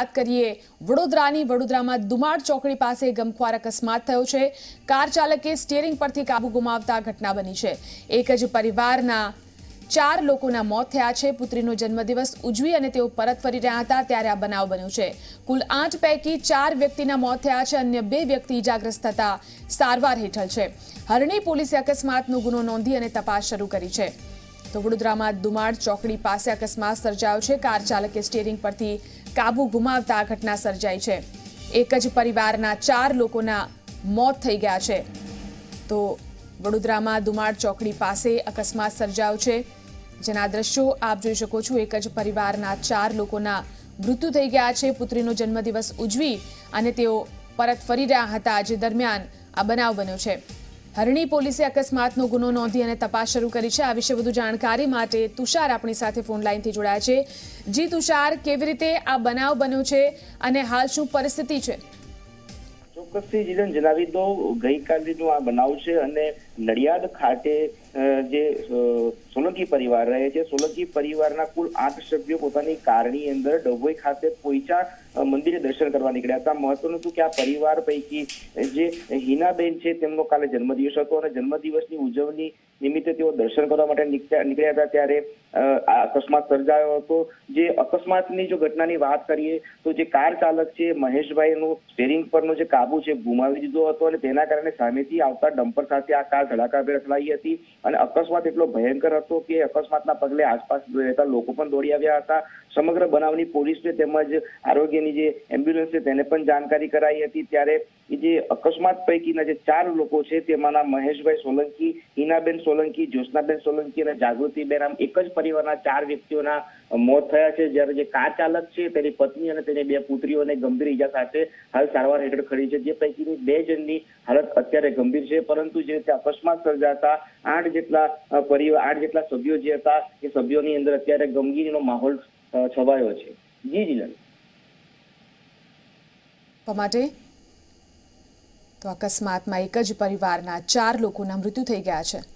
વાત કરીએ વડોદરાની વડોદરામાં દુમાડ ચોકડી પાસે ગમખ્વાર અકસ્માત થયો છે। કાર ચાલકે સ્ટીયરિંગ પરથી કાબુ ગુમાવતા ઘટના બની છે। એક જ પરિવારના 4 લોકોના મોત થયા છે। પુત્રીનો જન્મદિવસ ઉજવી અને તેઓ પરત ફરી રહ્યા હતા ત્યારે આ બનાવ બન્યો છે। કુલ 8 પૈકી 4 વ્યક્તિના મોત થયા છે। અન્ય 2 વ્યક્તિ ઈજાગ્રસ્ત હતા, સારવાર હેઠળ છે। હરણી પોલીસે અકસ્માતનો ગુનો નોંધી અને તપાસ શરૂ કરી છે। तो वडोदरा में दुमाड़ चौकड़ी पास अकस्मात सर्जायो छे। कार चालके स्टीयरिंग परथी काबू गुमावता आ घटना सर्जाई छे। एक ज परिवारना 4 लोकोना मौत थई गया छे। तो वडोदरा में दुमाड़ चौकड़ी पास अकस्मात सर्जायो छे, जेना दृश्यो आप जोई शको छो। एक ज परिवारना 4 लोकोना मृत्यु थई गया छे। पुत्रीनो जन्मदिवस उजवी अने तेओ परत फरी रह्या हता, जे दरमियान आ बनाव बन्यो छे। हरणी पोलीसे अकस्मातनो गुनो नोंधी अने तपास शरू करी छे। आ विषे वधु जाणकारी माटे तुषार आपणी साथे फोन लाइन थी जोडाया छे। जी तुषार, केवी रीते आ बनाव बन्यो छे अने हाल शुं परिस्थिति छे? ચોક્કસથી જીવન જણાવી દો, ગઈકાલનો આ બનાવ છે અને નડિયાદ ખાતે જે સોલંકી પરિવાર રહે છે, સોલંકી પરિવારના કુલ 8 સભ્યો પોતાની કારની અંદર ડભોઈ ખાતે પોઈચા મંદિરે દર્શન કરવા નીકળ્યા હતા। મહત્વનું હતું કે આ પરિવાર પૈકી જે હિના બેન છે તેમનો કાલે જન્મદિવસ હતો અને જન્મદિવસની ઉજવણી નિમિત્તે તેઓ દર્શન કરવા માટે નીકળ્યા હતા ત્યારે આ અકસ્માત સર્જાયો હતો। જે અકસ્માતની જો ઘટનાની વાત કરીએ તો જે કાર ચાલક છે મહેશભાઈનું સ્ટીયરિંગ પરનો જે કાબુ છે ગુમાવી દીધો હતો અને તેના કારણે સામેથી આવતા ડમ્પર સાથે આ કાર ધડાકાભેર અથડાઈ હતી અને અકસ્માત એટલો ભયંકર હતો કે અકસ્માતના પગલે આસપાસ રહેતા લોકો પણ દોડી આવ્યા હતા। સમગ્ર બનાવની પોલીસને તેમજ આરોગ્યની જે એમ્બ્યુલન્સ છે તેને પણ જાણકારી કરાઈ હતી ત્યારે જે અકસ્માત પૈકીના જે 4 લોકો છે તેમાંના મહેશભાઈ સોલંકી, હિના બેન સોલંકી, જોશના બેન સોલંકી અને જાગૃતિ બેન આમ એક જ પરિવારના 4 વ્યક્તિઓના મોત થયા છે। જ્યારે જે કાર ચાલક છે તેની પત્ની અને તેની 2 પુત્રીઓને ગંભીર ઈજા સાથે હાલ સારવાર હેઠળ ખડી છે, જે પૈકીની 2 જણની હાલત અત્યારે ગંભીર છે। પરંતુ જે રીતે અકસ્માત સર્જાતા 8 જેટલા સભ્યો જે હતા એ સભ્યોની અંદર અત્યારે ગમગીરીનો માહોલ છવાયો છે। જી જીલન પમાટે। तो अकस्मात में एक ज परिवार 4 लोगों ना मृत्यु थई गया है।